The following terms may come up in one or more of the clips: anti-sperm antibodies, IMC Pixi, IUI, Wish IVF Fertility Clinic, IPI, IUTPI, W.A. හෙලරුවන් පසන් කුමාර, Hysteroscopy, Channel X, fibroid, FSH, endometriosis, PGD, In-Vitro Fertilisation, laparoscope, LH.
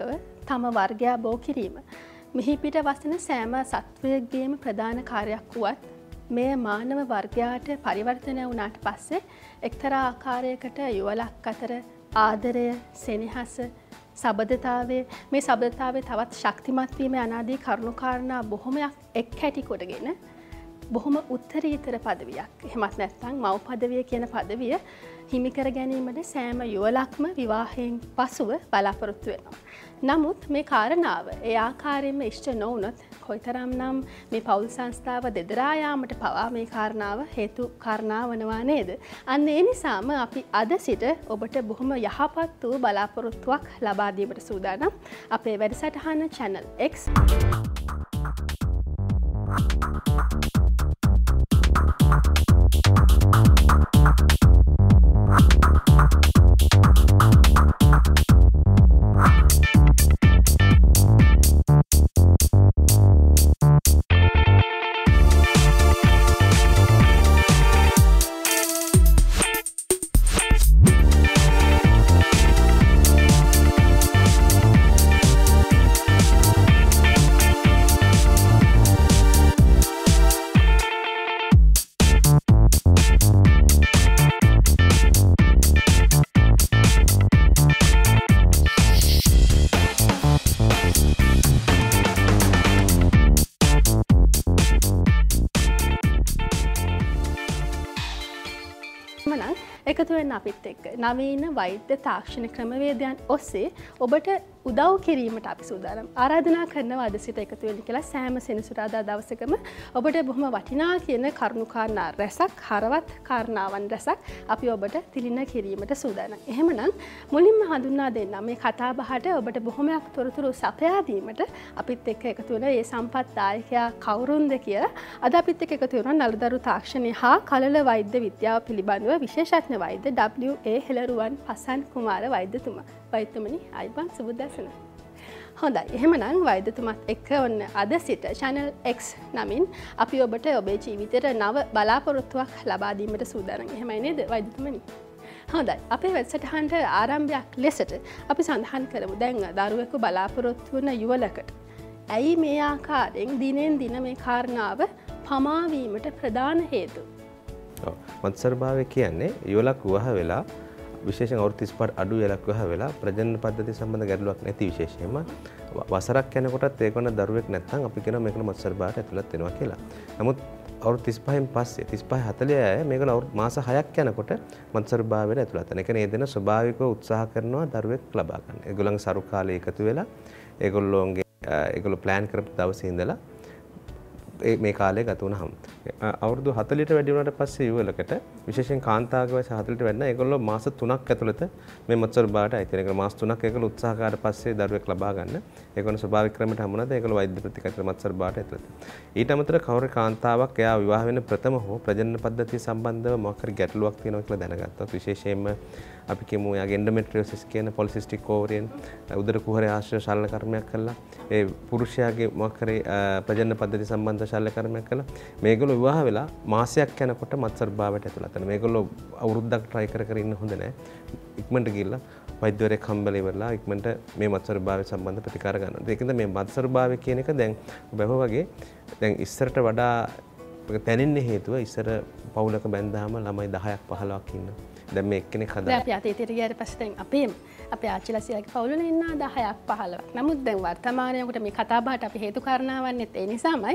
ක්‍රියාත්මකව තම වර්ගය බෝ කිරීම. මෙහි පිට වසින සෑම සත්වයෙක්ගේම ප්‍රධාන කාර්යයක් වුවත් මේ මානව වර්ගයාට පරිවර්තනය වුණාට පස්සේ එක්තරා ආකාරයකට යුවලක් අතර ආදරය, සෙනෙහස, සබදතාවය මේ සබදතාවයේ තවත් ශක්තිමත් වීම අනාදී කරුණු කාරණා බොහොමයක් එක් හැටි කොටගෙන බොහොම උත්තරීතර පදවියක් එහෙමත් නැත්නම් මව් පදවිය කියන පදවිය හිමි කර ගැනීමට සෑම යුවලක්ම විවාහයෙන් පසුව බලාපොරොත්තු වෙනවා. නමුත් මේ කාරණාව ඒ ආකාරයෙන්ම ඉෂ්ට නොවුනොත් කොයිතරම්නම් මේ පෞල් සංස්ථාව දෙදරා යාමට පවා මේ කාරණාව හේතු කාරණා වනවා නේද? අන්න ඒ නිසාම අපි අද සිට ඔබට බොහොම යහපත් වූ බලාපොරොත්තුවක් ලබා දීමට සූදානම්. අපේ වැඩසටහන Channel X අපිත් එක්ක නවීන වෛද්‍ය තාක්ෂණ ක්‍රමවේදයන් ඔස්සේ ඔබට උදව් කිරීමට අපි සූදානම්. ආරාධනා කරනවා අද සිට එකතු වෙන්න කියලා. සෑම සෙනසුරාදා දවසකම ඔබට බොහොම වටිනා කියන කරුණු කාරණා රැසක්, හරවත් කාරණාවන් රැසක් අපි ඔබට තිළින කිරීමට සූදානම්. එහෙමනම් මුලින්ම හඳුන්වා දෙන්න මේ කතාබහට ඔබට බොහොමයක් තොරතුරු සපයා දීමට අපිත් එක්ක එකතු වෙන මේ සම්පත් දායකයා කවුරුන්ද කියලා අද අපිත් එක්ක එකතු වෙනවා නලදරු තාක්ෂණය හා කලල වෛද්‍ය විද්‍යාව පිළිබඳව විශේෂඥ වෛද්‍ය W.A. හෙලරුවන් පසන් කුමාර වෛද්‍යතුමා. වෛද්‍යතුමනි අයිබන් සුබ දසන. හොඳයි. එහෙමනම් වෛද්‍යතුමත් එක්ක ඔන්න අද සිට Channel X නමින් අපි ඔබට ඔබේ ජීවිතේට නව බලාපොරොත්තුවක් ලබා දීමට සූදානම්. එහෙමයි නේද වෛද්‍යතුමනි? හොඳයි. අපේ වැඩසටහනට ආරම්භයක් ලෙසට අපි සඳහන් කරමු දැන් දරුවෙකු බලාපොරොත්තු වන යුවලකට. ඇයි මේ ආකාරයෙන් දිනෙන් දින මේ කාරණාව පමාවීමට ප්‍රධාන හේතු? මත්සර්භාව කියන්නේ යුවලක් වහ වෙලා විශේෂයෙන් අවුරුදු 35ට අඩු යුවලක් වහ වෙලා ප්‍රජනන පද්ධතිය සම්බන්ධ ගැටලුවක් නැති විශේෂයෙන්ම වසරක් යනකොටත් ඒකන දරුවෙක් නැත්නම් අපි කියනවා මේකන මත්සර්භාවට ඇතුළත් වෙනවා කියලා. නමුත් අවුරුදු 35න් පස්සේ 35 40 අය මේකන මාස 6ක් යනකොට මත්සර්භාවයට ඇතුළත් වෙනවා. ඒ කියන්නේ ඒ දෙන ස්වභාවිකව උත්සාහ කරනවා දරුවෙක් ලබා ගන්න. ඒගොල්ලන්ගේ සරු කාලේ එකතු වෙලා ඒගොල්ලෝගේ ඒගොල්ලෝ plan කරපු දවසේ ඉඳලා මේ කාලේ ගත වුණාම අවුරුදු 40ට වැඩි වුණාට පස්සේ යුවලකට විශේෂයෙන් කාන්තාවගේ වයස 40ට වැඩිනා ඒගොල්ලෝ මාස 3ක් ඇතුළත මේ මත්සර්භාවට අයිති වෙනවා. මාස 3ක් ඒගොල්ලෝ උත්සාහ කරලා පස්සේ දරුවෙක් ලබා ගන්න. ඒගොල්ලෝ ස්වභාවික ක්‍රමයට හමුනද ඒගොල්ලෝ වෛද්‍ය ප්‍රතිකාර මත්සර්භාවට ඇතුළත. ඊට අමතරව කවර කාන්තාවක් එයා විවාහ වෙන ප්‍රථම හෝ ප්‍රජනන පද්ධතිය සම්බන්ධව මොකක් හරි ගැටලුවක් තියෙනවා කියලා දැනගත්තොත් විශේෂයෙන්ම අපි කියමු එයාගේ එන්ඩොමෙට්‍රියෝසිස් කියන පොලිසිස්ටික් ඕවරියෙන් උදර කුහරය ආශ්‍රය ශල්‍ය කර්මයක් කළා. ඒ පුරුෂයාගේ මොකක් හරි ප්‍රජනන පද්ධතිය සම්බන්ධ ශල්‍ය කර්මයක් කළා. මේගොල්ලෝ විවාහ වෙලා මාසයක් යනකොට මත්සර්භාවයට ඇතුළත් වෙනවා. මේගොල්ලෝ අවුරුද්දක් try කර කර ඉන්න හොඳ නැහැ. ඉක්මනට ගිහිල්ලා වෛද්‍යවරයෙක් හම්බෙලා ඉවරලා ඉක්මනට මේ මත්සර්භාවය සම්බන්ධ ප්‍රතිකාර ගන්නවා. ඒකෙන්ද මේ මත්සර්භාවය කියන එක දැන් බැව වගේ දැන් ඉස්සරට වඩා පැනින්නේ හේතුව ඉස්සර පවුලක බැඳාම ළමයි 10ක් 15ක් ඉන්නවා. දැන් මේ එක්කෙනෙක් හදා අපි අතීතයට ගියාට පස්සේ දැන් අපේ ආච්චිලාසියාගේ පවුලේ ඉන්න 10ක් 15ක්. නමුත් දැන් වර්තමානයේ උකට මේ කතාබහට අපි හේතු කාරණාවන්නෙත් ඒ නිසාමයි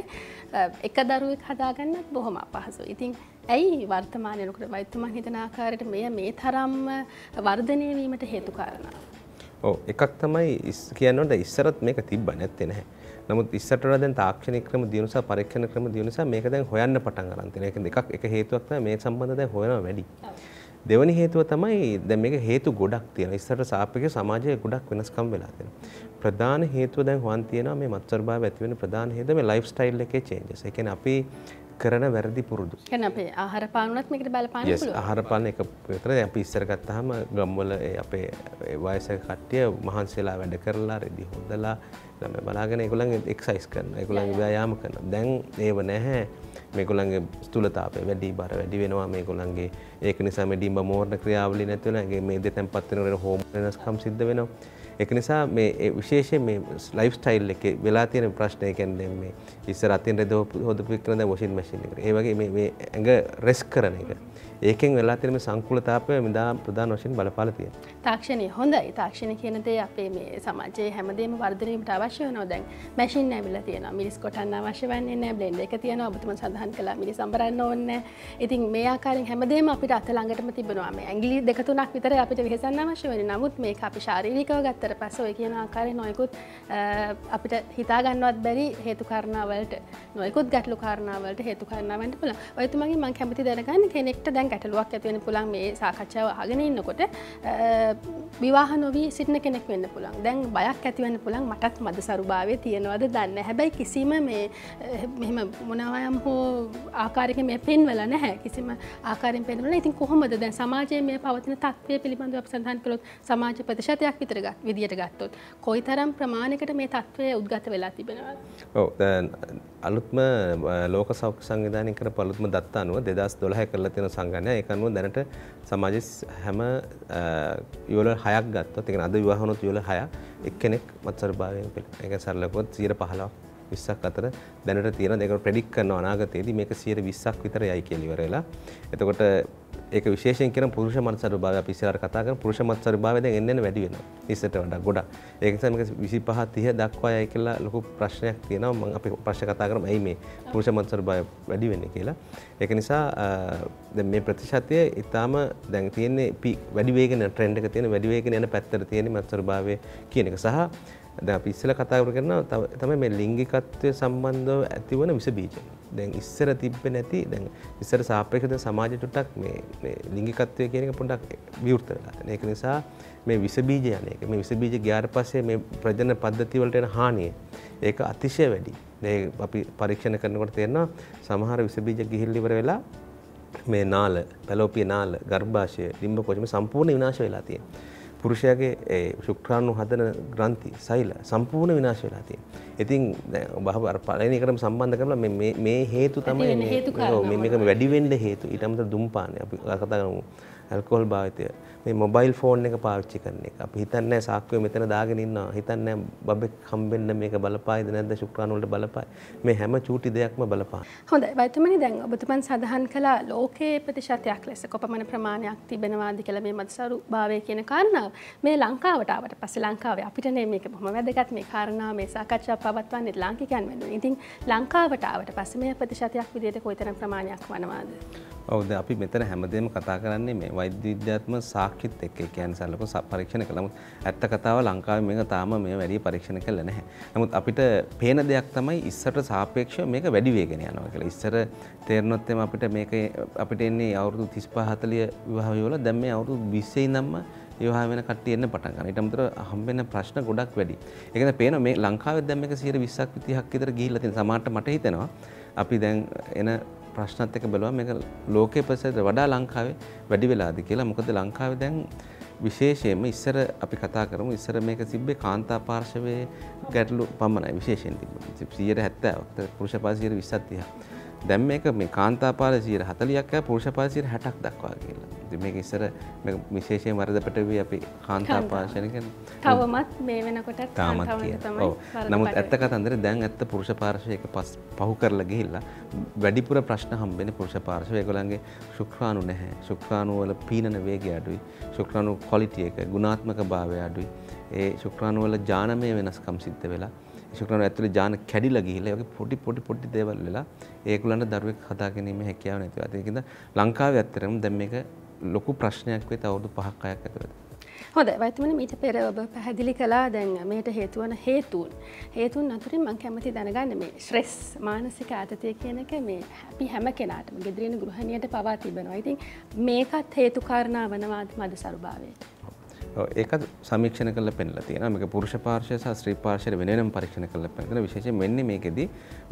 එක දරුවෙක් හදාගන්නත් බොහොම අපහසුයි. ඉතින් ඇයි වර්තමානයේ උකට වෛද්‍යතුමන් හිතන ආකාරයට මේ තරම්ම වර්ධනය වීමට හේතු කාරණා? ඔව් එකක් තමයි කියනොත් ඉස්සරත් මේක තිබ්බ නැත්තේ නැහැ. නමුත් ඉස්සරට වඩා දැන් තාක්ෂණික ක්‍රම දියුණු නිසා පරීක්ෂණ ක්‍රම දියුණු නිසා මේක දැන් හොයන්න පටන් ගන්න තියෙනවා. ඒකෙන් දෙකක් එක හේතුවක් තමයි මේ සම්බන්ධ දැන් හොයනවා වැඩි. දෙවෙනි හේතුව තමයි දැන් මේක හේතු ගොඩක් තියෙනවා. ඉස්සරට සාපේක්ෂව සමාජයේ ගොඩක් වෙනස්කම් වෙලා තියෙනවා. ප්‍රධාන හේතුව දැන් හොයන් තියෙනවා මේ මත්සර්භාවය ඇති වෙන ප්‍රධාන හේතුව මේ ලයිෆ් ස්ටයිල් එකේ චේන්ජස්. ඒ කියන්නේ අපි කරන වැරදි පුරුදු. කියන්නේ අපේ ආහාර පාන උනත් මේකට බලපාන්න පුළුවන්. yes ආහාර පාන එක විතර දැන් අපි ඉස්සර ගත්තාම ගම්වල අපේ වයසක කට්ටිය මහන්සිලා වැඩ කරලා රෙදි හොදලා ළමයි බලාගෙන ඒගොල්ලන් එක්සයිස් කරනවා. ඒගොල්ලන් ව්‍යායාම කරනවා. දැන් ඒව නැහැ. මේගොල්ලන්ගේ ස්ථූලතාවය වැඩි බර වැඩි වෙනවා. මේගොල්ලන්ගේ ඒක නිසා මේ ඩිම්බ මෝරණ ක්‍රියාවලිය නැති වෙනවා. මේ දෙතෙන්පත් වෙන හෝමෝන් වෙනස්කම් සිද්ධ වෙනවා. ඒක නිසා මේ විශේෂයෙන් මේ ලයිෆ් ස්ටයිල් එකේ වෙලා තියෙන ප්‍රශ්න කියන්නේ මේ ඉස්සර අතින් රෙද හොදපු වික්‍රන දැන් වොෂින් මැෂින් එකට. ඒ වගේ මේ ඇඟ රෙස් කරන එක. ඒකෙන් වෙලා තියෙන මේ සංකූලතාවය මෙදා ප්‍රධාන වශයෙන් බලපාලා තියෙනවා. තාක්ෂණිය හොඳයි. තාක්ෂණිය කියන දේ අපේ මේ සමාජයේ හැමදේම වර්ධනයට අවශ්‍ය වෙනවා. දැන් මැෂින් නැවිලා තියෙනවා. මිරිස් කොටන්න අවශ්‍ය වෙන්නේ නැහැ. බ්ලෙන්ඩර් එක තියෙනවා. ඔබතුමා සඳහන් කළා මිරිස් අඹරන්න ඕනේ නැහැ. ඉතින් මේ ආකාරයෙන් හැමදේම අපිට අත ළඟටම තිබෙනවා. මේ ඇඟිලි දෙක තුනක් විතර අපිට විහිසන්න අවශ්‍ය වෙන්නේ. නමුත් මේක අපි ශාරීරිකව ගත්තට පස්සේ ඔය කියන ආකාරයෙන් නොයෙකුත් අපිට හිතා ගන්නවත් බැරි හේතු කාරණා වලට නොයෙකුත් ගැටලු කාරණා වලට හේතු කාරණා වෙන්න පුළුවන්. ඔයතුමාගෙන් මම කැමති දැනගන්න කෙනෙක් දැන් ගැටලුවක් ඇති වෙන්න පුළුවන් මේ සාකච්ඡාව අහගෙන ඉන්නකොට විවාහ නොවි සිටින කෙනෙක් වෙන්න පුළුවන්. දැන් බයක් ඇති වෙන්න පුළුවන් මටත් මදසරුභාවය තියෙනවද දන්නේ නැහැ. හැබැයි කිසිම මේ මෙහෙම මොනවායම් හෝ ආකාරයක මේ පෙන්වලා නැහැ. කිසිම ආකාරයෙන් පෙන්වලා නැහැ. ඉතින් කොහොමද දැන් සමාජයේ මේ පවතින තත්ත්වය පිළිබඳව අපි සඳහන් කළොත් සමාජ ප්‍රතිශතයක් විතර විදියට ගත්තොත් කොයිතරම් ප්‍රමාණයකට මේ තත්ත්වය උද්ගත වෙලා තිබෙනවද? ඔව් දැන් අලුත්ම ලෝක සෞඛ්‍ය සංවිධානය කරපු අලුත්ම දත්ත අනුව 2012 කරලා තියෙන සංගණනය ඒක අනුව දැනට සමාජයේ හැම යුවල 6ක් ගත්තොත් ඒ කියන්නේ අද විවාහ වුණොත් යුවල 6 එක්කෙනෙක් මත්සරභාවයෙන් පිළිගන්න. ඒක සරලවොත් 15ක් 20ක් අතර දැනට තියෙනවා. ඒක ප්‍රෙඩික්ට් කරනවා අනාගතයේදී මේක 20ක් විතර යයි කියලා ඉවර වෙලා. එතකොට ඒක විශේෂයෙන් කියන පුරුෂ මත්සරභාවය අපි ඉස්සරහට කතා කරන පුරුෂ මත්සරභාවය දැන් එන්න එන්න වැඩි වෙනවා. 20ට වඩා ගොඩක්. ඒක නිසා මේක 25 30 දක්වා යයි කියලා ලොකු ප්‍රශ්නයක් තියෙනවා. මම අපි ප්‍රශ්න කතා කරමු ඇයි මේ පුරුෂ මත්සරභාවය වැඩි වෙන්නේ කියලා. ඒක නිසා දැන් මේ ප්‍රතිශතය ඊටාම දැන් තියෙන්නේ වැඩි වේගෙන ට්‍රෙන්ඩ් එක තියෙන වැඩි වේගෙන යන පැත්තට තියෙන මත්සරභාවය කියන එක සහ දැන් අපි ඉස්සෙල්ලා කතා කරනවා තමයි මේ ලිංගිකත්වය සම්බන්ධව ඇතිවන විස බීජ. දැන් ඉස්සර තිබ්බේ නැති දැන් ඉස්සර සාපේක්ෂව සමාජයට ටක් මේ ලිංගිකත්වය කියන එක පොඩ්ඩක් විවෘත වෙලා. ඒක නිසා මේ විස බීජ යන එක මේ විස බීජ ගියාට පස්සේ මේ ප්‍රජනන පද්ධති වලට එන හානිය ඒක අතිශය වැඩි. මේ අපි පරීක්ෂණ කරනකොට තේරෙනවා සමහර විස බීජ ගිහිල්ලා ඉවර වෙලා මේ නාල, පැලෝපිය නාල, ගර්භාෂය, ලිම්බ කෝෂය මේ සම්පූර්ණ විනාශ වෙලා තියෙනවා. පුරුෂයාගේ ශුක්‍රාණු හදන ග්‍රන්ථි සෛල සම්පූර්ණ විනාශ වෙලා තියෙනවා. ඉතින් දැන් ඔබ අර පළවෙනිකටම සම්බන්ධ කරලා මේ හේතු තමයි මේක වැඩි වෙන්න හේතු. ඊට අමතරව දුම්පානය අපි කතා කරමු. ඇල්කොහොල් භාවිතය. මේ මොබයිල් ෆෝන් එක පාවිච්චි කරන එක. අපි හිතන්නේ නැහැ සාක්කුවේ මෙතන දාගෙන ඉන්නවා. හිතන්නේ නැහැ බබෙක් හම්බෙන්න මේක බලපායිද නැද්ද ශුක්‍රාණු වලට බලපායි. මේ හැම චූටි දෙයක්ම බලපාන. හොඳයි. වයිතුමනි දැන් ඔබතුමන් සඳහන් කළා ලෝකයේ ප්‍රතිශතයක් ලෙස කොපමණ ප්‍රමාණයක් තිබෙනවාද කියලා මේ මත්සරු භාවය කියන කාරණා. මේ ලංකාවට ආවට පස්සේ ලංකාවේ අපිට නේ මේක බොහොම වැදගත් මේ කාරණා මේ සාකච්ඡා පවත්වන්නේ ලාංකිකයන් වෙනුවෙන්. ඉතින් ලංකාවට ආවට පස්සේ මේ ප්‍රතිශතයක් විදිහට කොයිතරම් ප්‍රමාණයක් වනවාද? ඔව් දැන් අපි මෙතන හැමදේම කතා කරන්නේ මේ වෛද්‍ය විද්‍යාත්මක සාක්ෂිත් එක්ක. ඒ කියන්නේ සරලව පරීක්ෂණ කළා. නමුත් ඇත්ත කතාව ලංකාවේ මේක තාම මේ වැඩි පරීක්ෂණ කළා නැහැ. නමුත් අපිට පේන දෙයක් තමයි ඉස්සරට සාපේක්ෂව මේක වැඩි වේගෙන යනවා කියලා. ඉස්සර තේරෙනොත් එම අපිට මේක අපිට එන්නේ අවුරුදු 35 40 විවාහ වල දැන් මේ අවුරුදු 20 ඉඳන්ම විවාහ වෙන කට්ටිය එන්න පටන් ගන්නවා. ඊට අමතරව හම්බෙන ප්‍රශ්න ගොඩක් වැඩි. ඒක නිසා පේනවා මේ ලංකාවේ දැන් මේක 20ක් 30ක් විතර ගිහිල්ලා තියෙන සමහරට මට හිතෙනවා අපි දැන් එන ප්‍රශ්නත් එක්ක බලුවා මේක ලෝකයේ ප්‍රසිද්ධ වඩා ලංකාවේ වැඩි වෙලාද කියලා. මොකද ලංකාවේ දැන් විශේෂයෙන්ම ඉස්සර අපි කතා කරමු ඉස්සර මේක තිබ්බේ කාන්තා පාර්ශවයේ ගැටලු පමණයි විශේෂයෙන් තිබුණේ 70ක් පුරුෂ පාර්ශවයේ 20ක් 30ක්. දැන් මේක මේ කාන්තා පාර්ශවයේ 40ක් පුරුෂ පාර්ශවයේ 60ක් දක්වා කියලා. ඉතින් මේක ඉස්සර මේක විශේෂයෙන් වරදපට වෙවි අපි කාන්තා පාර්ශවය කියන්නේ. තවමත් මේ වෙනකොටත් කාන්තාවන් තමයි. ඔව්. නමුත් ඇත්ත කතන්දරේ දැන් ඇත්ත පුරුෂ පාර්ශවයක පහු කරලා ගිහිල්ලා වැඩිපුර ප්‍රශ්න හම්බෙන්නේ පුරුෂ පාර්ශවය. ඒගොල්ලන්ගේ ශුක්‍රාණු නැහැ. ශුක්‍රාණු වල පීනන වේගය අඩුයි. ශුක්‍රාණු ක්වොලිටි එක ගුණාත්මක භාවය අඩුයි. ඒ ශුක්‍රාණු වල ජානමය වෙනස්කම් සිද්ධ වෙලා ශුක්‍රාණු ඇතුලේ ජාන කැඩිලා ගිහිල්ලා ඒකේ පොඩි දේවල් වෙලා ඒගොල්ලන්ට දරුවෙක් හදාගැනීමේ හැකියාව නැති වෙනවා. ඒකින්ද ලංකාවේ ඇත්තටම දැන් මේක ලොකු ප්‍රශ්නයක් වෙත අවුරුදු 5ක් 6ක් ඇතුළත. හොඳයි වයිතුමනි මීට පෙර ඔබ පැහැදිලි කළා දැන් මේට හේතු වන හේතුන් අතරින් මම කැමති දැනගන්න මේ ස්ට්‍රෙස් මානසික ආතතිය කියන එක මේ අපි හැම කෙනාටම ගෙදරින ගෘහණියට පවා තිබෙනවා. ඉතින් මේකත් හේතු කාරණා වනවාද මදසරුභාවයට? ඔව් ඒකත් සමීක්ෂණ කරලා පෙන්නලා තියෙනවා. මේක පුරුෂ පාර්ශවය සහ ස්ත්‍රී පාර්ශවය වෙන වෙනම පරීක්ෂණ කරලා පෙන්නන විශේෂයෙන් වෙන්නේ මේකෙදි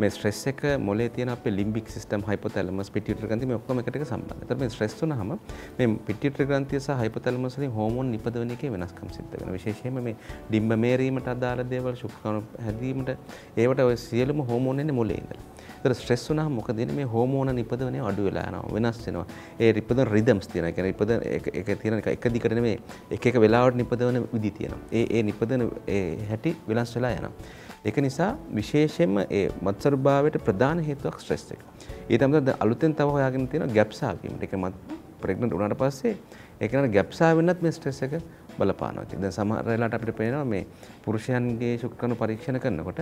මේ ස්ට්‍රෙස් එක මොලේ තියෙන අපේ ලිම්බික් සිස්ටම් හයිපොතැලමස් පිටියුටරි ග්‍රන්ථි මේ ඔක්කොම එකට එක සම්බන්ධයි. ඒතර මේ ස්ට්‍රෙස් වුණාම මේ පිටියුටරි ග්‍රන්ථිය සහ හයිපොතැලමස් වලින් හෝමෝන් නිපදවන එකේ වෙනස්කම් සිද්ධ වෙනවා. විශේෂයෙන්ම මේ ඩිම්බ මේරීමට අදාළ දේවල් ශුක්‍රාණු හැදීමට ඒවට ඔය සියලුම හෝමෝන් එන්නේ මොලේ ඉඳලා. ඒතර ස්ට්‍රෙස් වුණාම මොකද වෙන්නේ මේ හෝමෝන නිපදවනේ අඩු වෙලා යනවා වෙනස් වෙනවා ඒ නිපදන රිද්ම්ස් තියෙනවා කියන්නේ නිපදන ඒක තියෙන එක දිගට නෙමෙයි එක එක වෙලාවට නිපදවන විදි තියෙනවා ඒ නිපදන ඒ හැටි වෙනස් වෙලා යනවා ඒක නිසා විශේෂයෙන්ම ඒ මත්සරු භාවයට ප්‍රධාන හේතුවක් ස්ට්‍රෙස් එක ඊට අමතරව අලුතෙන් තව හොයාගෙන තියෙන ගැප්ස් ආවීම ඒක මත් ප්‍රෙග්නන්ට් වුණාට පස්සේ ඒක නේද ගැප්ස් ආවෙන්නත් මේ ස්ට්‍රෙස් එක බලපානවා. ඉතින් දැන් සමහර වෙලාවට අපිට පේනවා මේ පුරුෂයන්ගේ ශුක්‍රාණු පරීක්ෂණ කරනකොට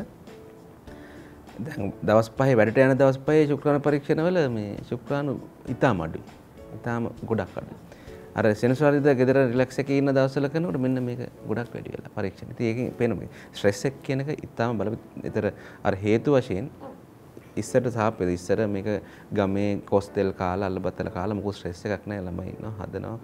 දැන් දවස් 5 වැඩට යන දවස් 5 ශුක්‍රාණු පරීක්ෂණවල මේ ශුක්‍රාණු ඉතාම අඩුයි. ඉතාම ගොඩක් අඩුයි. අර සෙනසුරාදා ගෙදර රිලැක්ස් එකේ ඉන්න දවස්වල කරනකොට මෙන්න මේක ගොඩක් වැඩි වෙලා පරීක්ෂණ. ඉතින් ඒකෙන් පේනවා මේ ස්ට්‍රෙස් එක කියන එක ඉතාම බලපෑතර අර හේතු වශයෙන් ඉස්සරට සාපේද ඉස්සර මේක ගමේ කොස් තෙල් කාලා අල්ලබතල කාලා මොකද ස්ට්‍රෙස් එකක් නැහැ ළමයි ඉන්නවා හදනවා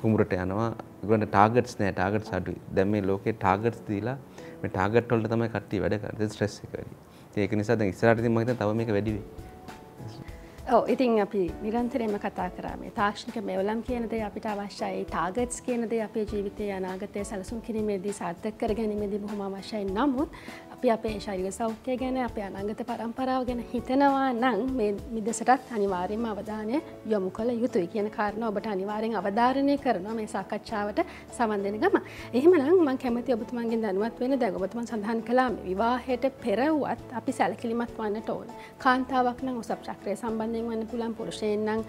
කුඹරට යනවා ඒගොල්ලන්ට ටාගට්ස් නැහැ ටාගට්ස් අඩුයි දැන් මේ ලෝකේ ටාගට්ස් දීලා මේ ටාගට් වලට තමයි කට්ටිය වැඩ කරන්නේ ස්ට්‍රෙස් එක වැඩි ඉතින් ඒක නිසා දැන් ඉස්සරහට ඉතින් මම හිතන තව මේක වැඩි වෙයි ඔව් ඉතින් අපි නිරන්තරයෙන්ම කතා කරා මේ තාක්ෂණික මෙවලම් කියන දේ අපිට අවශ්‍යයි ටාගට්ස් කියන දේ අපේ ජීවිතයේ අනාගතයේ සැලසුම් කිරීමේදී සාර්ථක කර ගැනීමේදී බොහොම අවශ්‍යයි නමුත් අපි අපේ ශරීර සෞඛ්‍යය ගැන අපේ අනාගත පරම්පරාව ගැන හිතනවා නම් මේ මිදසටත් අනිවාර්යයෙන්ම අවධානය යොමු කළ යුතුයි කියන කාරණා ඔබට අනිවාර්යෙන් අවධාරණය කරනවා මේ සාකච්ඡාවට සම්බන්ධ වෙන ගම. එහෙමනම් මම කැමති ඔබතුමන්ගෙන් දැනුවත් වෙන්න දැන් ඔබතුමන් සඳහන් කළා මේ විවාහයට පෙර වුවත් අපි සැලකිලිමත් වන්නට ඕන. කාන්තාවක් නම් ඔසප් චක්‍රය සම්බන්ධයෙන් වෙන්න පුළුවන් පුරුෂයන් නම්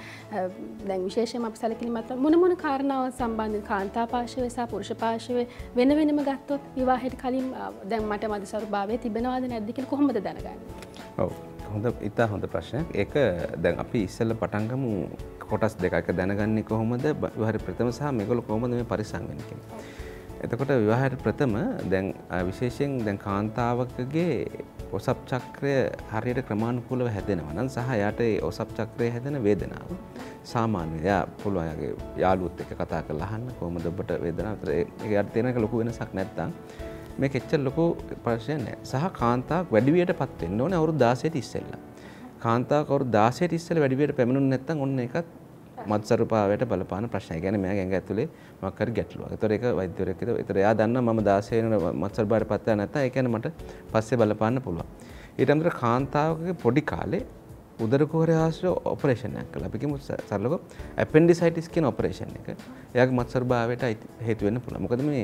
දැන් විශේෂයෙන්ම අපි සැලකිලිමත් මොන කාරණා සම්බන්ධ කාන්තා පාර්ශවය සහ පුරුෂ පාර්ශවය වෙන වෙනම ගත්තොත් විවාහයට කලින් දැන් මට මදසරු තිබෙනවාද නැද්ද කියලා කොහොමද දැනගන්නේ ඔව් හොඳ ඉතා හොඳ ප්‍රශ්නයක් ඒක දැන් අපි ඉස්සෙල්ල පටන් ගමු කොටස් දෙකක දැනගන්නේ කොහොමද විවාහය ප්‍රථම සහ මේගොල්ලෝ කොහොමද මේ පරිසම් වෙන්නේ කියලා. එතකොට විවාහය ප්‍රථම දැන් විශේෂයෙන් දැන් කාන්තාවකගේ ඔසප් චක්‍රය හරියට ක්‍රමානුකූලව හැදෙනවා නම් සහ යාට ඒ ඔසප් චක්‍රය හැදෙන වේදනාව සාමාන්‍ය යා පුළුවන් යාගේ යාළුවොත් එක්ක කතා කරලා අහන්න කොහොමද ඔබට වේදනාව ඒක යාට තියෙනක ලොකු වෙනසක් නැත්තම් මේ කෙච්චර ලොකු ප්‍රශ්නයක් නෑ සහ කාන්තාවක් වැඩිවියට පත් වෙන්න ඕනේ අවුරුදු 16ට ඉස්සෙල්ලා කාන්තාවක් අවුරුදු 16ට ඉස්සෙල්ලා වැඩිවියට පැමිණුනේ නැත්නම් ඔන්න ඒකත් මත්සරුපාවයට බලපාන ප්‍රශ්නය. ඒ කියන්නේ මෙයා ගැඟ ඇතුලේ මොකක් හරි ගැටලුවක්. ඒතර ඒක වෛද්‍යවරයෙක් කියනවා. ඒතර එයා දන්නවා මම 16 වෙනකොට මත්සරුපාවයට පත් වෙලා නැත්නම් ඒ කියන්නේ මට පස්සේ බලපාන්න පුළුවන්. ඊට අමතරව කාන්තාවකගේ පොඩි කාලේ උදර කුහරය ආශ්‍රය ඔපරේෂන් එකක් කළා. අපි කිව්ව සරලව ඇපෙන්ඩිසයිටිස් කියන ඔපරේෂන් එක. එයාගේ මත්සරුභාවයට හේතු වෙන්න පුළුවන්. මොකද මේ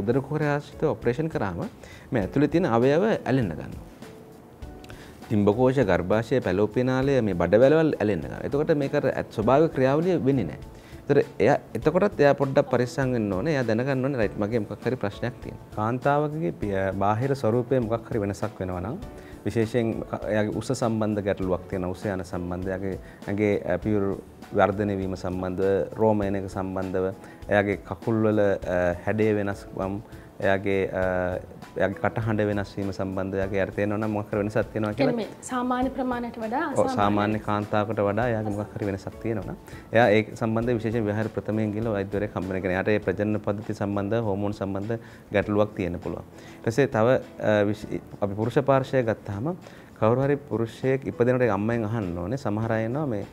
උදර කුහරය ආශ්‍රිත ඔපරේෂන් කරාම මේ ඇතුලේ තියෙන අවයව ඇලෙන්න ගන්නවා. තිම්බකෝෂ, ගර්භාෂය, පැලෝපිනාලය මේ බඩවැලවල් ඇලෙන්න ගන්නවා. එතකොට මේක ස්වභාවික ක්‍රියාවලිය වෙන්නේ නැහැ. ඒතර එයා එතකොටත් එයා පොඩ්ඩක් පරිස්සම් වෙන්න ඕනේ. එයා දැනගන්න ඕනේ රයිට් මගේ මොකක් හරි ප්‍රශ්නයක් තියෙනවා. කාන්තාවකගේ බාහිර ස්වරූපයේ මොකක් හරි වෙනසක් වෙනවා නම් විශේෂයෙන් එයාගේ උස සම්බන්ධ ගැටලුවක් තියෙනවා උස යන සම්බන්ධ එයාගේ ඇඟේ පියුර වර්ධනය වීම සම්බන්ධව රෝමයනක සම්බන්ධව එයාගේ කකුල් වල හැඩය වෙනස්කම් එයාගේ කටහඬ වෙනස් වීම සම්බන්ධව එයාගේ අර තේනවා නම් මොකක් හරි වෙනසක් තියෙනවා කියලා මේ සාමාන්‍ය ප්‍රමාණයට වඩා සාමාන්‍ය කාන්තාවකට වඩා එයාගේ මොකක් හරි වෙනසක් තියෙනවා නම් එයා ඒ සම්බන්ධව විශේෂයෙන් විවාහ ප්‍රථමයෙන් ගිහලා වෛද්‍යවරයෙක් හම්බ වෙනකන් එයාට ඒ ප්‍රජනන පද්ධති සම්බන්ධව හෝමෝන් සම්බන්ධ ගැටලුවක් තියෙන්න පුළුවන් ඊට පස්සේ තව අපි පුරුෂ පාර්ශවය ගත්තාම කවුරු හරි පුරුෂයෙක් ඉපදෙනකොට ඒ අම්මෙන් අහන්න ඕනේ සමහර අය එනවා මේ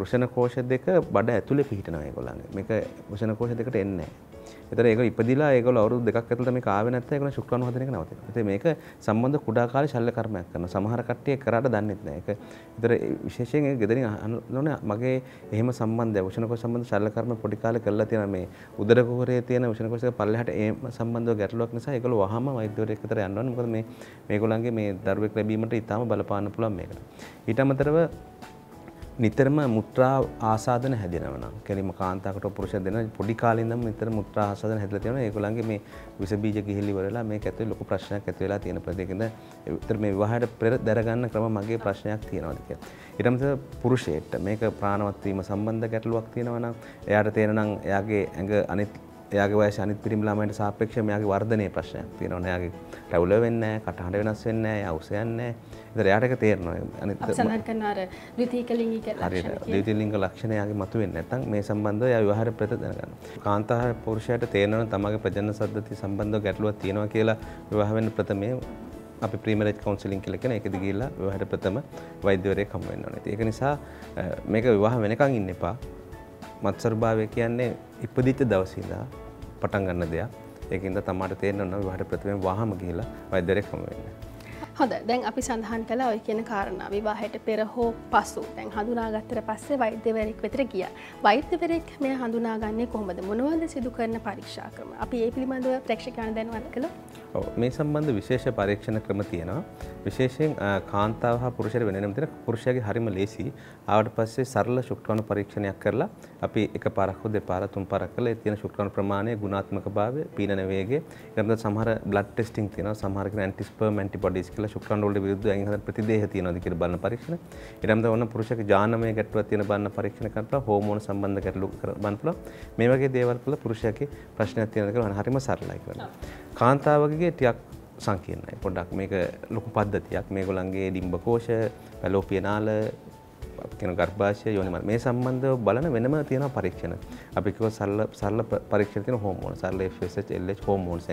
වෘෂණ කෝෂ දෙක බඩ ඇතුලේ පිහිටනවා ඒගොල්ලන්ගේ. මේක වෘෂණ කෝෂ දෙකට එන්නේ නැහැ. ඒතර ඒක ඉපදිලා ඒගොල්ලෝ අවුරුදු දෙකක් ඇතුළත මේක ආවේ නැත්නම් ඒගොල්ලෝ ශුක්‍රාණු හදන එක නවතිනවා. ඉතින් මේක සම්බන්ධ කුඩා කාලේ ශල්‍ය කර්මයක් කරනවා. සමහර කට්ටිය කරාට දන්නෙත් නැහැ. ඒක ඒතර විශේෂයෙන් ඒ ගෙදරින් අහනෝනේ මගේ එහෙම සම්බන්ධය වෘෂණ කෝෂ සම්බන්ධ ශල්‍ය කර්ම පොඩි කාලේ කරලා තියෙන මේ උදර කුහරයේ තියෙන වෘෂණ කෝෂ එක පල්ලෙහාට ඒ සම්බන්ධව ගැටලුවක් නිසා ඒගොල්ලෝ වහම වෛද්‍යවරයෙක් අතර යන්න ඕනේ. මොකද මේ මේගොල්ලන්ගේ මේ දරුවෙක් ලැබීමට ඉතාම බලපාන්න පුළුවන් මේකට. ඊට අමතරව නිතරම මුත්‍රා ආසාදන හැදෙනවා නම් කෙලිම කාන්තාවකට පුරුෂය දෙන පොඩි කාලේ ඉඳන්ම නිතර මුත්‍රා ආසාදන හැදලා තියෙනවා ඒගොල්ලන්ගේ මේ විස බීජ ගිහිලි වලලා මේක ඇතුලේ ලොකු ප්‍රශ්නයක් ඇති වෙලා තියෙන ප්‍රදේකෙන්ද විතර මේ විවාහයට පෙර දරගන්න ක්‍රම මගේ ප්‍රශ්නයක් තියෙනවාද කියලා. ඊට අමතරව පුරුෂයෙක්ට මේක ප්‍රාණවත් වීම සම්බන්ධ ගැටලුවක් තියෙනවා නම් එයාට තේරෙනනම් එයාගේ ඇඟ අනිත් එයාගේ වයස අනිත් පිරිමි ළමයින්ට සාපේක්ෂව මෙයාගේ වර්ධනයේ ප්‍රශ්නයක් තියෙනවා නේ. එයාගේ රැවුල වෙන්නේ නැහැ, කටහඬ වෙනස් වෙන්නේ නැහැ, එයා උස යන්නේ නැහැ. ඉතින් ඒක තේරෙනවා අනිත් සඳහන් කරන අර ද්විතීක ලිංගික ලක්ෂණ හරියට ද්විතීක ලිංගික ලක්ෂණ යාගේ මතුවෙන්නේ නැත්නම් මේ සම්බන්ධව යා විවාහය ප්‍රත දැනගන්න. කාන්තාව පුරුෂයාට තේරෙනවා තමගේ ප්‍රජනන සද්ධතිය සම්බන්ධව ගැටලුවක් තියෙනවා කියලා විවාහ වෙන්න ප්‍රථමයේ අපි ප්‍රීමැරේජ් කවුන්සලින් කියලා කියන එකද ගිහිල්ලා විවාහයට ප්‍රථම වෛද්‍යවරයෙක් හම්බ වෙන්න ඕනේ. ඉතින් ඒක නිසා මේක විවාහ වෙනකන් ඉන්න එපා. මත්සරුභාවය කියන්නේ ඉපදිච්ච දවසේ ඉඳලා පටන් ගන්න දෙයක්. ඒකින්ද තමාට තේරෙනවා විවාහයට ප්‍රථමයෙන් වහම ගිහිල්ලා වෛද්‍යවරයෙක් හම්බ වෙන්න. හොඳයි. දැන් අපි සඳහන් කළා ඔය කියන කාරණා. විවාහයට පෙර හෝ පසු දැන් හඳුනාගත්තට පස්සේ වෛද්‍යවරයෙක් වෙතට ගියා. වෛද්‍යවරයෙක් මේ හඳුනාගන්නේ කොහොමද? මොනවද සිදු කරන පරීක්ෂා ක්‍රම? අපි ඒ පිළිබඳව ප්‍රේක්ෂකයන් දැනුවත් කළා. ඔව් මේ සම්බන්ධ විශේෂ පරීක්ෂණ ක්‍රම තියෙනවා. විශේෂයෙන් කාන්තාව හා පුරුෂයර වෙනනම් තියෙන පුරුෂයාගේ හරිම ලේසි. ආවට පස්සේ සරල ශුක්‍රාණු පරීක්ෂණයක් කරලා අපි එකපාරක් හෝ දෙපාරක් තුන්පාරක් කළා. ඒ තියෙන ශුක්‍රාණු ප්‍රමාණය, ගුණාත්මකභාවය, පීඩන වේගය, ඊළඟට සමහර blood testing තියෙනවා. සමහර කෙනා anti-sperm antibodies Shukran rolled with the Angan Pratidehati on the Kirbana Parishna. It am the one of Purusha Jana may get Pratinabana Parishna Katra, hormones, some band the Katlubanpla, Memaki, they were Purushaki, Prashnatinaka, and Harima Sarlike. Kantavagi, Tiak Sankin, I put duck make a Lukupada Tiak, Megolange, Dimbakosha, Palopianala. Garbasha, Yonima, may someone the Balana Venema Tina Pariction. Because Sarla Pariction hormones, Sarla FSH, LH hormones.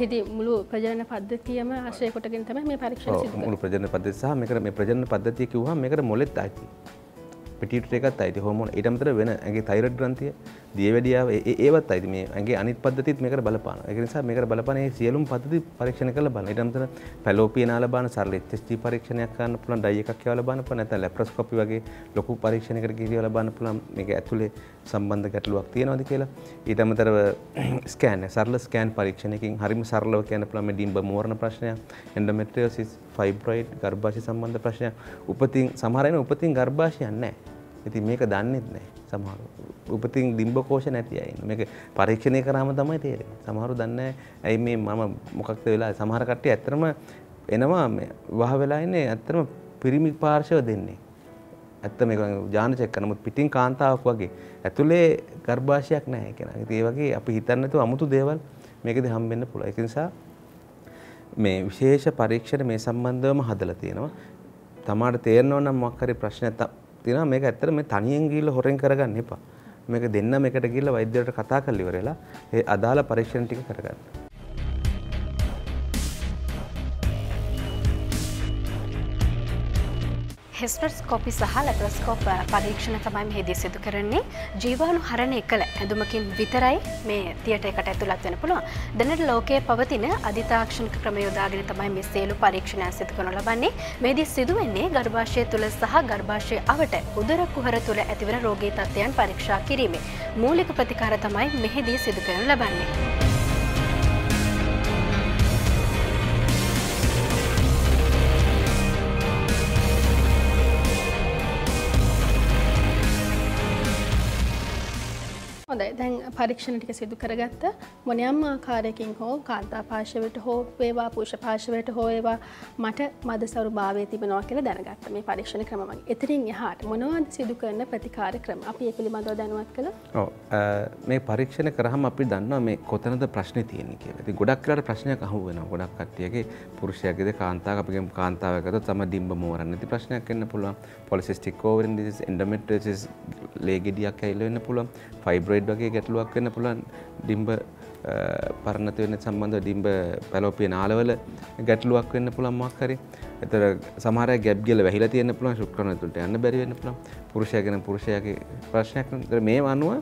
Hidi Mulu Prajana Padatiama, Ashay Kotakin, may Pariction Mulu Prajana Padasa, make a Prajana Padati, Kuha, make a mollet tight. Pituitary tight hormone, etamthra vena, and a thyroid granthia, the Evadia, Eva tight me, and Anit Padati, make a balapana. Against make a balapana, Cielum Padati, Pariction Calaban, etamthra, Fallopian Alaban, Sarlet, Chesty Pariction, Canaplan, Diaca Calaban, Panata, Laproscopy, Locu Pariction, Gilaban, Plum, make actually some band the Cataluactian the Kela, etamthra scan, a Sarla scan Pariction, Harim Sarlo Canaplam, Dimba Morna Prashna, endometriosis, fibroid, Garbashi, some band the Prashna, Upating, Samarano, Upating Garbashi, and If you make a done it, somehow. Upating limbo caution at the end. Make a pariction economy. Somehow done I may Mamma Mokakilla, Samarakati atrama, Enama, Vahavelaine, atrama, Pirimic Parsha dinne. At the Megan Janchek, pitting Kanta, Quagi, Atule, Garbashak Nak, and the Evaki, Apitana to Amutu Deval, make the humble Pulakinsa. May Shesha pariction may summon them Hadalatino. Tamar Ternon and Makari Prashna. Make a term, Tanyan Gil, Horenkaraga Nipa. Make a dinner, make a gila, either Kataka Liverella, Adala Parishan Tikaragan. Hysteroscopy Sahal, laparoscope, Parikshan Tamam Hedis to Karani, Jivan Haran Ekel, Adumakin Vitarai, may theatre Catulatanapula. Then it loke Pavatina, Adita action Kramayodagan Tamam Selu Parikshan Asset Konolabani, may this Siduene, Garbashe Tula Saha, Garbashe Avate, Udura Kuharatula Ativera Rogi Tatian Pariksha Kirime, Mulik Patikaratama, Mehedi Sidukan Labani. දැන් පරීක්ෂණ ටික සිදු කරගත්ත මොනියම් ආකාරයකින් හෝ කාන්තා පාර්ශවයට හෝ වේවා පුරුෂ පාර්ශවයට හෝ වේවා මට මදසරු භාවයේ තිබෙනවා කියලා දැනගත්තා මේ පරීක්ෂණ ක්‍රම මගින්. එතනින් එහාට මොනවද සිදු කරන ප්‍රතිකාර ක්‍රම? අපි ඒ පිළිබඳව දැනුවත් කළා. ඔව් මේ පරීක්ෂණ කරාම අපි දන්නවා මේ කොතනද ප්‍රශ්නේ තියෙන්නේ කියලා. ඉතින් ගොඩක් වෙලාට ප්‍රශ්නයක් අහු වෙනවා. ගොඩක් කට්ටියගේ පුරුෂයාගේද කාන්තාවක අපිගේ කාන්තාවක ගත්තොත් තමයි ඩිම්බ මෝරන්නේ. ඉතින් ප්‍රශ්නයක් වෙන්න පුළුවන්. Polycystic ovarian disease, endometriosis, ලේගෙඩියක් ඇවිල්ලා වෙන්න පුළුවන්. Fibroid වගේ ගැටලුවක් වෙන්න පුළුවන් ඩිම්බ පරණත වෙන සම්බන්ධව ඩිම්බ පැලෝපියන ආලවල ගැටලුවක් වෙන්න පුළුවන් මොකක් හරි. ඒතර සමහර අය ගැප් ගිල වැහිලා තියෙන්න පුළුවන් ශුක්‍රාණු තුලට යන්න බැරි වෙන්න පුළුවන්. පුරුෂයාගෙන පුරුෂයාගේ ප්‍රශ්නයක්. ඒතර මේ අනුව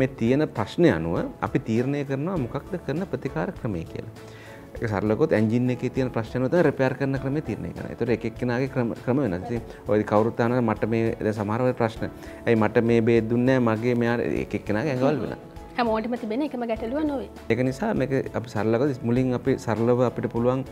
මේ තියෙන ප්‍රශ්නේ අනුව අපි තීරණය කරනවා මොකක්ද කරන ප්‍රතිකාර ක්‍රමය කියලා. ඒක සරලකොත් එන්ජින් එකේ තියෙන ප්‍රශ්න වලට රිපෙයාර් කරන ක්‍රමය තීරණය කරනවා. ඒතර එක එක්කෙනාගේ ක්‍රම වෙනස්. ඉතින් ඔය කවුරුත් අහනවා මට මේ දැන් සමහර වෙලාවට ප්‍රශ්න. ඇයි මට මේ බේත් දුන්නේ නැහැ? මගේ මෙයා එක එක්කෙනාගේ ඇඟවල් වෙනවා. හැමෝටම තිබෙන එකම ගැටලුව නොවේ. ඒක නිසා මේක අපි සරලව මුලින් අපි සරලව අපිට පුළුවන්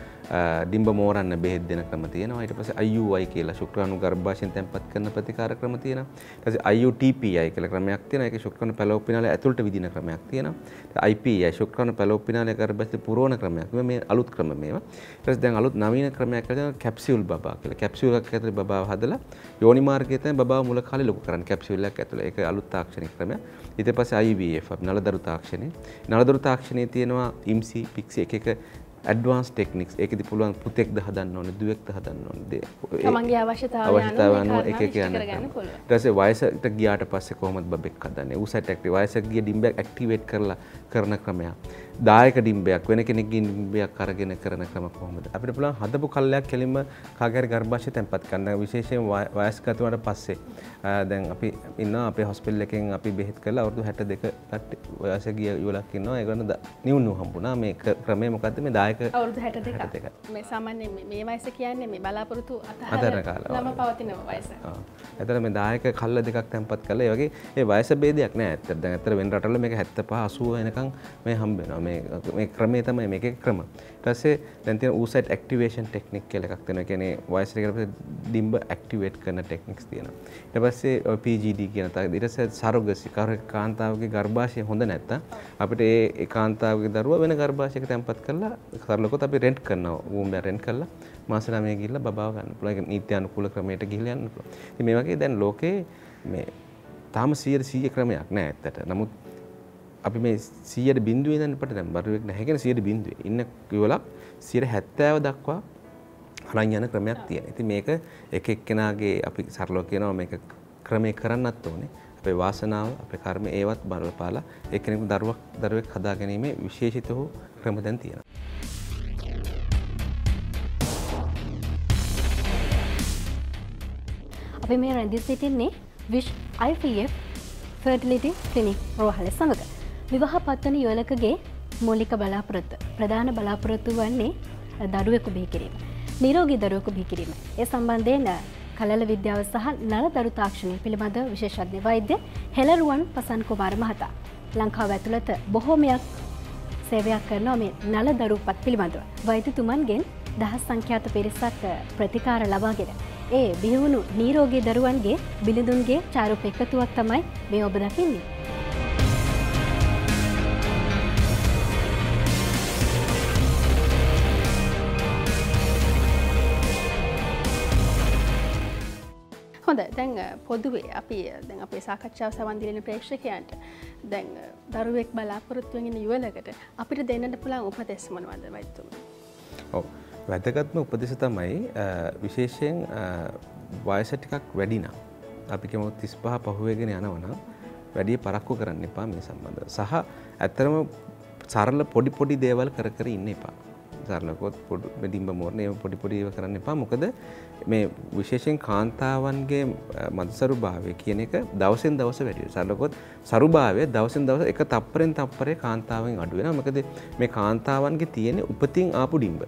ඩිම්බ මෝරන්න බෙහෙත් දෙන ක්‍රම තියෙනවා. ඊට පස්සේ IUI කියලා ශුක්‍රාණු ගර්භාෂයෙන් තැම්පත් කරන ප්‍රතිකාර ක්‍රම තියෙනවා. ඊට පස්සේ IUTPI කියලා ක්‍රමයක් තියෙනවා. ඒක ශුක්‍රාණු පැලෝපිනාලය ඇතුළට විදින ක්‍රමයක් තියෙනවා. IPI ශුක්‍රාණු පැලෝපිනාලය ගර්භාෂයේ පුරවන ක්‍රමයක්. මේ අලුත් ක්‍රම මේවා. ඊට පස්සේ දැන් අලුත් නවීන ක්‍රමයක් කරලා කැප්සියුල් බබා කියලා. කැප්සියුල් එකක් ඇතුළේ බබාව හදලා යෝනි මාර්ගයේ තමයි බබාව මුල කාලේ ලොකු කරන්නේ කැප්සියුල් එකක් ඇතුළේ. ඒක අලුත් තාක්ෂණික ක්‍රමයක්. ඊට පස්සේ IVF අපි නලදරු තාක්ෂණයේ තියෙනවා IMC Pixi එක එක advanced techniques. ඒකෙදි පුළුවන් පුතෙක්ද හදන්න ඕනේ, දුවෙක්ද හදන්න ඕනේ. තමන්ගේ අවශ්‍යතාවයන් එක එක යන. ඊට පස්සේ වයසට ගියාට පස්සේ කොහොමද බබෙක් හදන්නේ? ඌසත් ඇක්ටිව් වයසට ගිය ඩිම්බයක් ඇක්ටිවේට් කරලා කරන ක්‍රමයක්. දායක ඩිම්බයක් වෙන කෙනෙක්ගේ ඩිම්බයක් අරගෙන කරන ක්‍රම කොහොමද? අපිට පුළුවන් හදපු කල්ලයක් කෙලින්ම කාගේරි ගර්භාෂය තැම්පත් කරන්න. විශේෂයෙන් වයස්ගත වුණාට පස්සේ දැන් අපි ඉන්නවා අපේ හොස්පිටල් එකෙන් අපි බෙහෙත් කරලා අවුරුදු 62ක් වයස ගිය යුවලක් ඉන්නවා. ඒගොල්ලන් නිවුණු හම්බුණා. මේ ක්‍රමය මොකද්ද? මේ දායක අවුරුදු 62. මේ සාමාන්‍යයෙන් මේ වයස කියන්නේ මේ බලාපොරොත්තු අතහරින ළම පවතින වයස. ආ. ඒතර මේ දායක කල්ල දෙකක් තැම්පත් කරලා ඒ වගේ ඒ වයස ભેදයක් නෑ. ඇත්තට දැන් ඇත්තට වෙන රටවල මේක 75 80 එනකන් මේ හම්බ වෙනවා. මේ ක්‍රමයේ තමයි මේකේ ක්‍රම. ඊට පස්සේ දැන් තියෙන oocyte activation technique කියලා එකක් තියෙනවා. ඒ කියන්නේ වයසට ගිය පස්සේ ඩිම්බ activate කරන techniques තියෙනවා. ඊට පස්සේ ඔය PGD කියන තව ඊට පස්සේ සරොගසි කාන්තාවගේ ගර්භාෂය හොඳ නැත්තම් අපිට ඒ කාන්තාවගේ දරුවා වෙන ගර්භාෂයක තැම්පත් කරලා කරලකොත් අපි rent කරනවා. womb එක rent කරලා මාස 9 ගිහිල්ලා බබාව ගන්න පුළුවන්. ඒක නීත්‍යානුකූල ක්‍රමයට ගිහිල්ලා යන්න පුළුවන්. ඉතින් මේ වගේ දැන් ලෝකේ මේ තාම 100% ක්‍රමයක් නෑ ඇත්තට. නමුත් අපි මේ 100 බිඳුවේ ඉඳන් අපිට දැන් බරුවෙක් නැහැ කියන 100 බිඳුවේ ඉන්න කිවලක් 70 දක්වා හරන් යන ක්‍රමයක් තියෙනවා. ඉතින් මේක එක එක්කෙනාගේ අපි සරලව කියනවා මේක ක්‍රමේ කරන්නත් ඕනේ. අපේ වාසනාව, අපේ කර්ම ඒවත් බලපාලා එක්කෙනෙකු දරුවෙක් හදාගැනීමේ විශේෂිත වූ ක්‍රම දැන් තියෙනවා. අපි මේ රැඳී සිටින්නේ Wish IVF Fertility Clinic රෝහල සමග. විවාහ පත්වන යුවලකගේ මූලික බලාපොරොත්තු ප්‍රධාන බලාපොරොත්තු වන්නේ දරුවෙකු බිහි කිරීම. නිරෝගී දරුවෙකු බිහි කිරීම. ඒ සම්බන්ධයෙන් කලල විද්‍යාව සහ නල දරු තාක්ෂණය පිළිබඳ විශේෂඥ වෛද්‍ය හෙලරුවන් පසන් කුමාර මහතා ලංකාව ඇතුළත බොහෝමයක් සේවයක් කරනවා මේ නල දරුපත් පිළිබඳව. වෛද්‍යතුමන්ගෙන් දහස් සංඛ්‍යාත පිරිසක් ප්‍රතිකාර ලබාගෙන ඒ බිහි වුණු නිරෝගී දරුවන්ගේ බිලඳුන්ගේ චාරුප එකතුවක් තමයි මේ ඔබ දකින්නේ. හොඳ දැන් පොදුවේ අපි දැන් අපේ සාකච්ඡාව සවන් දෙන ප්‍රේක්ෂකයන්ට දැන් දරුවෙක් බලාපොරොත්තු වෙන යුවලකට අපිට දෙන්නට පුළුවන් උපදෙස් මොනවද වෛද්‍යතුමනි? ඔව් වැදගත්ම උපදෙස තමයි විශේෂයෙන් වයස ටිකක් වැඩි නම් අපි කියමු 35 පහුවේගෙන යනවනම් වැඩි පරක්කු කරන්න එපා මේ සම්බන්ධව. සහ ඇත්තරම සරල පොඩි පොඩි දේවල් කර ඉන්න එපා. සරලකොත් පොඩි ඩිම්බ මෝරණේ පොඩි පොඩි ඒවා කරන්න එපා. මොකද මේ විශේෂයෙන් කාන්තාවන්ගේ මදසරුභාවය කියන එක දවසෙන් දවස වැඩි වෙනවා. සරලකොත් සරුභාවය දවසෙන් දවස එක තප්පරෙන් තප්පරේ කාන්තාවෙන් අඩු වෙනවා. මොකද මේ කාන්තාවන්ගේ තියෙන උපතින් ආපු ඩිම්බ.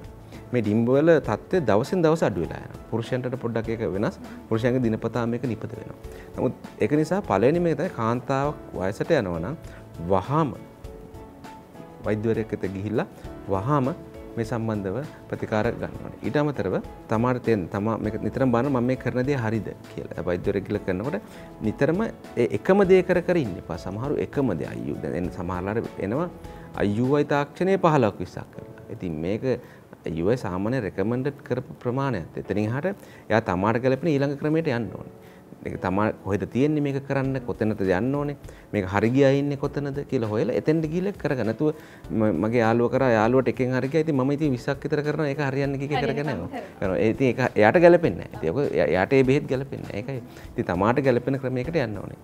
මේ ඩිම්බ වල තත්ත්වය දවසෙන් දවස අඩු වෙලා යනවා. පුරුෂයන්ට පොඩ්ඩක් ඒක වෙනස්. පුරුෂයන්ගේ දිනපතා මේක නිපද වෙනවා. නමුත් ඒක නිසා පළවෙනි මේක තමයි කාන්තාවක් වයසට යනවා නම් වහාම වෛද්‍යවරයෙකුට ගිහිල්ලා වහාම මේ සම්බන්ධව ප්‍රතිකාර ගන්න ඕනේ. ඊට අමතරව තමාට තමා මේක නිතරම බලන්න මම මේ කරන දේ හරිද කියලා. වෛද්‍යවරයෙක් කියලා කරනකොට නිතරම ඒ එකම දේ කර ඉන්න එපා. සමහරු එකම දේ අයියෝ දැන් සමහරවල් එනවා IUI තාක්ෂණයේ 15ක් 20ක් කරලා. ඉතින් මේක IUI සාමාන්‍ය රෙකමෙන්ඩඩ් කරපු ප්‍රමාණයත් එතනින් එහාට එයා තමාට ගැලපෙන ඊළඟ ක්‍රමයට යන්න ඕනේ. ඒක තමයි කොහෙද තියෙන්නේ මේක කරන්න කොතනද යන්න ඕනේ මේක හරි ගියා ඉන්නේ කොතනද කියලා හොයලා එතෙන්ට ගිහලා කරගන්න. නැතුව මගේ යාළුවා කරා යාළුවට එකෙන් හරි ගියා. ඉතින් මම ඉතින් 20ක් විතර කරනවා ඒක හරියන්නේ කික කරගෙන යනවා. ඒ ඉතින් ඒක එයාට ගැලපෙන්නේ නැහැ. ඉතින් ඔක එයාට ඒ බෙහෙත් ගැලපෙන්නේ නැහැ. ඒකයි. ඉතින් තමාට ගැලපෙන ක්‍රමයකට යන්න ඕනේ.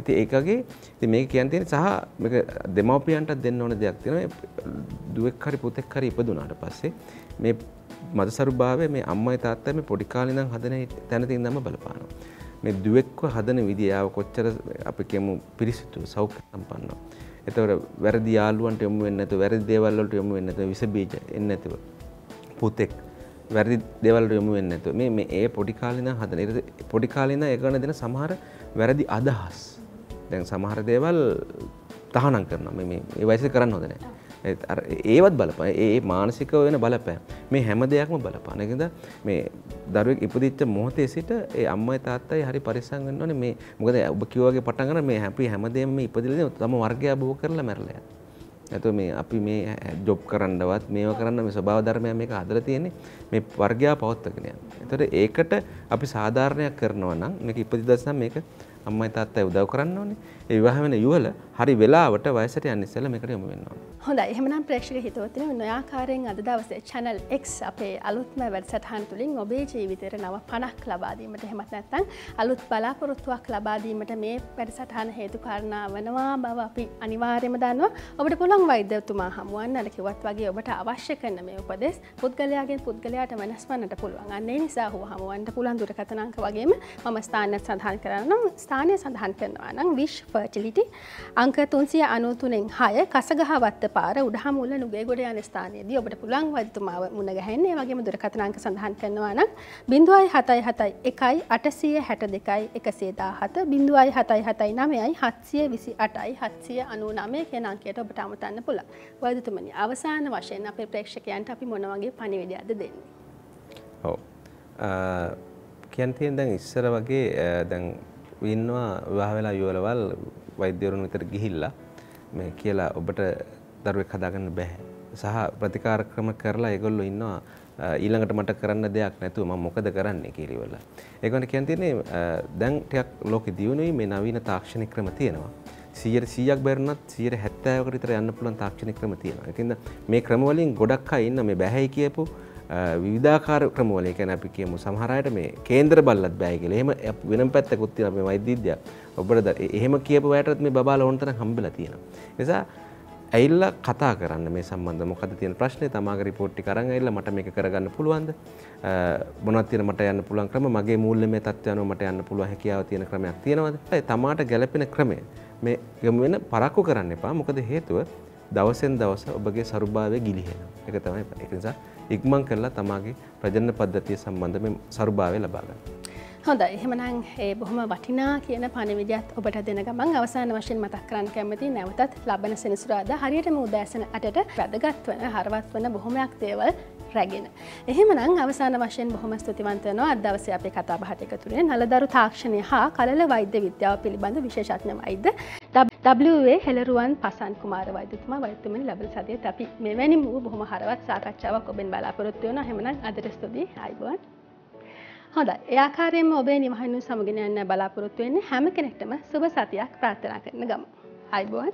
ඉතින් ඒකගේ ඉතින් මේක කියන්න තියෙන සහ මේක දෙමව්පියන්ටත් දෙන්න ඕන දෙයක් තියෙනවා. දුවෙක් හරි පුතෙක් හරි ඉපදුනාට පස්සේ මේ මදසරුභාවය මේ අම්මයි තාත්තයි මේ පොඩි කාලේ ඉඳන් හදන තැන තියෙනම බලපානවා. මේ දුවෙක්ව හදන විදියාව කොච්චර අපි කියමු පිරිසිදු සෞඛ්‍ය සම්පන්නව. ඒතකොට වැරදි යාළුවන්ට යොමු වෙන්නේ නැතුව වැරදි දේවල් වලට යොමු වෙන්නේ නැතුව විස බීජ එන්නේ නැතුව පුතෙක් වැරදි දේවල් වලට යොමු වෙන්නේ නැතුව මේ ඒ පොඩි කාලේ ඉඳන් හදන. ඒක පොඩි කාලේ ඉඳන් ඒකන දෙන සමහර වැරදි අදහස්. දැන් සමහර දේවල් තහනම් කරනවා. මේ වයසේ කරන්න හොඳ නැහැ. ඒවත් බලපෑ ඒ මානසික වෙන බලපෑ මේ හැම දෙයක්ම බලපාන. ඒකද මේ දරුවෙක් ඉපදිච්ච මොහොතේ සිට ඒ අම්මයි තාත්තයි හරි පරිස්සම් වෙන්න ඕනේ. මේ මොකද ඔබ කිව්වාගේ පටන් ගන්න මේ හැපි හැමදේම මේ ඉපදිලා තම වර්ගය අභෝග කරලා මැරලා යනවා. නැතුව මේ අපි මේ ජොබ් කරන්නවත් මේවා කරන්න මේ ස්වභාව ධර්මය මේක හදලා තියෙන්නේ මේ වර්ගය පවත්වාගෙන යනවා. ඒතකොට ඒකට අපි සාධාරණයක් කරනවා නම් මේක ඉපදිද්දි නම් මේක අම්මයි තාත්තයි උදව් කරන්න ඕනේ. ඒ විවාහ වෙන යුවළ හරි වෙලාවට වයසට යන්න ඉස්සෙල්ලා මේකට යොමු වෙනවා. හොඳයි. එහෙමනම් ප්‍රේක්ෂක හිතවතුනි ඔය ආකාරයෙන් අද දවසේ Channel X අපේ අලුත්ම වැඩසටහන තුලින් ඔබේ ජීවිතයට නව පණක් ලබා දීමට එහෙමත් නැත්නම් අලුත් බලාපොරොත්තුවක් ලබා දීමට මේ වැඩසටහන හේතු කාරණා වෙනවා බව අපි අනිවාර්යයෙන්ම දන්නවා. ඔබට පුළුවන් වෛද්‍යතුමා හමුවන්න අර කිව්වත් වගේ ඔබට අවශ්‍ය කරන මේ උපදෙස් පුද්ගලයාගෙන් පුද්ගලයාට වෙනස් වෙන්නට පුළුවන්. අන්න ඒ නිසා ඔබ හමුවන්න පුළුවන් දුරකථන අංක වගේම මම ස්ථානය සඳහන් කරනවා. ස්ථානය සඳහන් කරනවා නම් විශ් ෆර්ටිලිටි අංක 393/6 කසගහ වත්ත පාර උඩහමුල නුගේගොඩ යන ස්ථානයේදී ඔබට පුළුවන් වෛද්‍යතුමාව මුණ ගැහෙන්න. ඒ වගේම දුරකථන අංක සඳහන් කරනවා නම් 0771 862 117 0779 728 799 කියන අංකයට ඔබට අමතන්න පුළුවන්. වෛද්‍යතුමනි අවසාන වශයෙන් අපේ ප්‍රේක්ෂකයන්ට අපි මොන වගේ පණිවිඩයක්ද දෙන්නේ? ඔව්. කියන්තියෙන් දැන් ඉස්සර වගේ දැන් ඉන්නවා විවාහ වෙලා යුවලවල් වෛද්‍යවරුන් විතර ගිහිල්ලා මේ කියලා ඔබට දරුවෙක් හදාගන්න බෑ සහ ප්‍රතිකාර ක්‍රම කරලා ඒගොල්ලෝ ඉන්නවා ඊළඟට මට කරන්න දෙයක් නැතුව මම මොකද කරන්නේ කියලා ඉවරලා. ඒකවනේ කියන් තියන්නේ දැන් ටිකක් ලෝකෙ දියුණුවයි මේ නවීන තාක්ෂණික ක්‍රම තියෙනවා. 100ක් බැරිුණත් 70කට විතර යන්න පුළුවන් තාක්ෂණික ක්‍රම තියෙනවා. ඒකින්ද මේ ක්‍රම වලින් ගොඩක් අය ඉන්න මේ බැහැයි කියපු විවිධාකාර ක්‍රමවල ඒ කියන්නේ අපි කියමු සමහර අයට මේ කේන්දර බල්ලත් බෑ කියලා. එහෙම වෙනම පැත්තකුත් තියෙනවා මේ වෛද්‍ය විද්‍යාව. ඔබට එහෙම කියපු අයටත් මේ බබාලා ඕන තරම් හම්බෙලා තියෙනවා. ඒ නිසා ඇවිල්ලා කතා කරන්න මේ සම්බන්ධව මොකද තියෙන ප්‍රශ්නේ? තමාගේ report ටික අරන් ඇවිල්ලා මට මේක කරගන්න පුළුවන්ද? මොනවද තියෙන මට යන්න පුළුවන් ක්‍රම? මගේ මූල්‍යමය තත්ත්වය අනුව මට යන්න පුළුවන් හැකියාව තියෙන ක්‍රමයක් තියෙනවද? ඒ තමාට ගැළපෙන ක්‍රමය මේ යොමු වෙන පරක්කු කරන්න එපා. මොකද හේතුව දවසෙන් දවස ඔබගේ සරුභාවය ගිලිහෙනවා. ඒක තමයි. ඒක නිසා ඉක්මන් කරලා තමගේ ප්‍රජනන පද්ධතිය සම්බන්ධ මේ සරුභාවය ලබා ගන්න. හොඳයි. එහෙමනම් ඒ බොහොම වටිනා කියන පණිවිඩයත් ඔබට දෙන ගමන් අවසාන වශයෙන් මතක් කරන්න කැමති නැවතත් ලබන සෙනසුරාදා හරියටම උදෑසන 8ට වැදගත් වෙන හරවත් වෙන බොහොමයක් දේවල් රැගෙන. එහෙමනම් අවසාන වශයෙන් බොහොම ස්තුතිවන්ත වෙනවා අද දවසේ අපේ කතා බහට එකතු වෙන නලදරු තාක්ෂණය හා කලල වෛද්‍ය විද්‍යාව පිළිබඳ විශේෂඥ වෛද්‍ය WA හෙලරුවන් පසන් කුමාර වෛද්‍යතුමා වෛද්‍යතුමනි ලැබෙන සතියේත් අපි මෙවැනි වූ බොහොම හරවත් සාකච්ඡාවක් ඔබෙන් බලාපොරොත්තු වෙනවා. එහෙමනම් අදට ස්තුතියි. ආයිබෝන්. හොඳයි. ඒ ආකාරයෙන්ම ඔබේ නිවහනුන් සමගින් යන්න බලාපොරොත්තු වෙන්නේ හැම කෙනෙක්ටම සුබ සතියක් ප්‍රාර්ථනා කරන ගම. ආයිබෝන්.